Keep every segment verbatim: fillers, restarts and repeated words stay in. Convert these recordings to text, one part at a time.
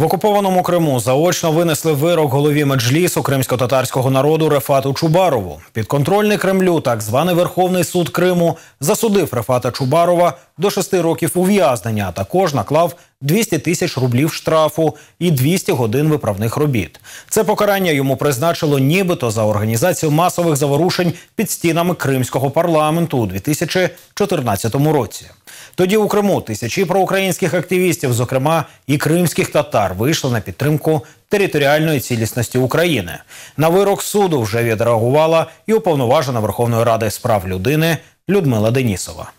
В окупованому Криму заочно винесли вирок голові Меджлісу кримсько-татарського народу Рефату Чубарову. Підконтрольний Кремлю так званий Верховний суд Криму засудив Рефата Чубарова до шести років ув'язнення, а також наклав двісті тисяч рублів штрафу і двісті годин виправних робіт. Це покарання йому призначило нібито за організацію масових заворушень під стінами кримського парламенту у дві тисячі чотирнадцятому році. Тоді у Криму тисячі проукраїнських активістів, зокрема і кримських татар, вийшли на підтримку територіальної цілісності України. На вирок суду вже відреагувала і уповноважена Верховної Ради з прав людини Людмила Денісова.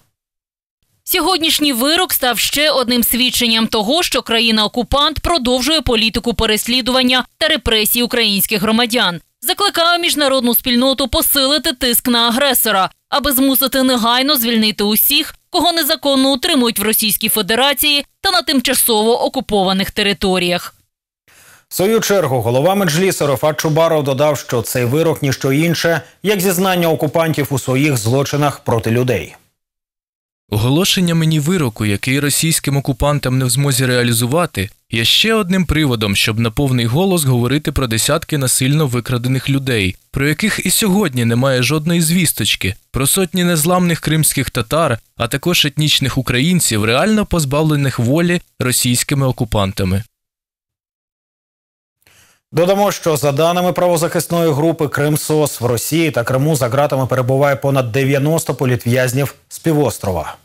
Сьогоднішній вирок став ще одним свідченням того, що країна-окупант продовжує політику переслідування та репресій українських громадян. Закликає міжнародну спільноту посилити тиск на агресора, аби змусити негайно звільнити усіх, кого незаконно утримують в Російській Федерації та на тимчасово окупованих територіях. В свою чергу голова Меджлісу Рефат Чубаров додав, що цей вирок – ніщо інше, як зізнання окупантів у своїх злочинах проти людей. Оголошення мені вироку, який російським окупантам не в змозі реалізувати, є ще одним приводом, щоб на повний голос говорити про десятки насильно викрадених людей, про яких і сьогодні немає жодної звісточки, про сотні незламних кримських татар, а також етнічних українців, реально позбавлених волі російськими окупантами. Додамо, що за даними правозахисної групи «Кримсос», в Росії та Криму за ґратами перебуває понад дев'яносто політв'язнів з півострова.